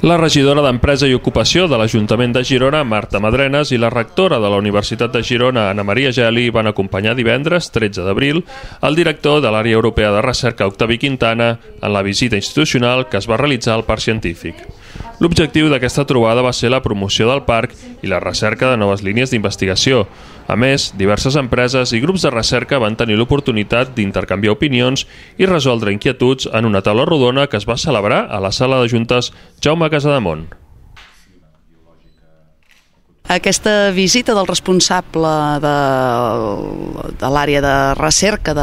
La regidora d'Empresa i Ocupació de l'Ajuntament de Girona, Marta Madrenas, i la rectora de la Universitat de Girona, Ana María Geli, van acompanyar divendres, 13 d'abril, el director de l'Àrea Europea de Recerca, Octavi Quintana, en la visita institucional que es va realitzar al Parc Científic. L'objectiu d'aquesta trobada va ser la promoció del parc i la recerca de noves línies d'investigació. A més, diverses empreses i grups de recerca van tenir l'oportunitat d'intercanviar opinions i resoldre inquietuds en una taula rodona que es va celebrar a la sala de juntes Jaume Casademont. Aquesta visita del responsable de l'àrea de recerca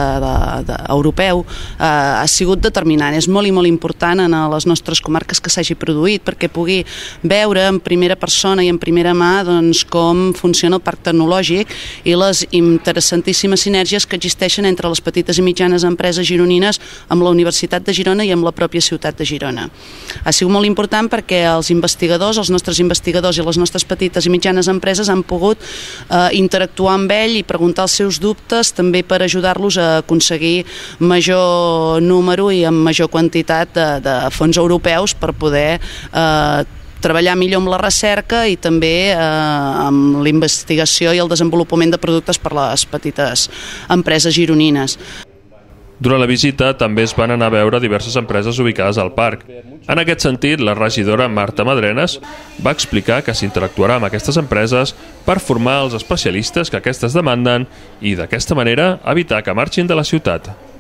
europeu ha sigut determinant. És molt i molt important en les nostres comarques que s'hagi produït perquè pugui veure en primera persona i en primera mà com funciona el parc tecnològic i les interessantíssimes sinergies que existeixen entre les petites i mitjanes empreses gironines amb la Universitat de Girona i amb la pròpia ciutat de Girona. Ha sigut molt important perquè els investigadors, els nostres investigadors i les nostres petites i mitjanes empreses han pogut interactuar amb ell i preguntar els seus dubtes també per ajudar-los a aconseguir major número i amb major quantitat de fons europeus per poder treballar millor amb la recerca i també amb la investigació i el desenvolupament de productes per a les petites empreses gironines. Durant la visita també es van anar a veure diverses empreses ubicades al parc. En aquest sentit, la regidora Marta Madrenas va explicar que s'interactuarà amb aquestes empreses per formar els especialistes que aquestes demanden i, d'aquesta manera, evitar que marxin de la ciutat.